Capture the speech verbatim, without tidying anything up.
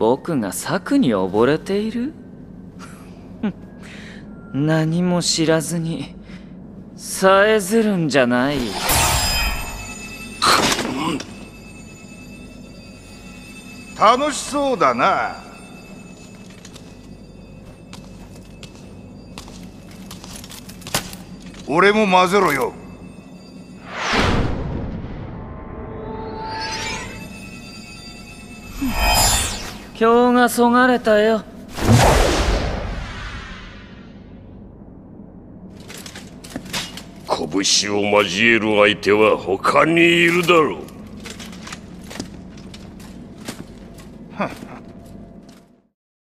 僕が策に溺れている？何も知らずにさえずるんじゃない。楽しそうだな。俺も混ぜろよ。今日がそがれたよ。拳を交える相手は他にいるだろう。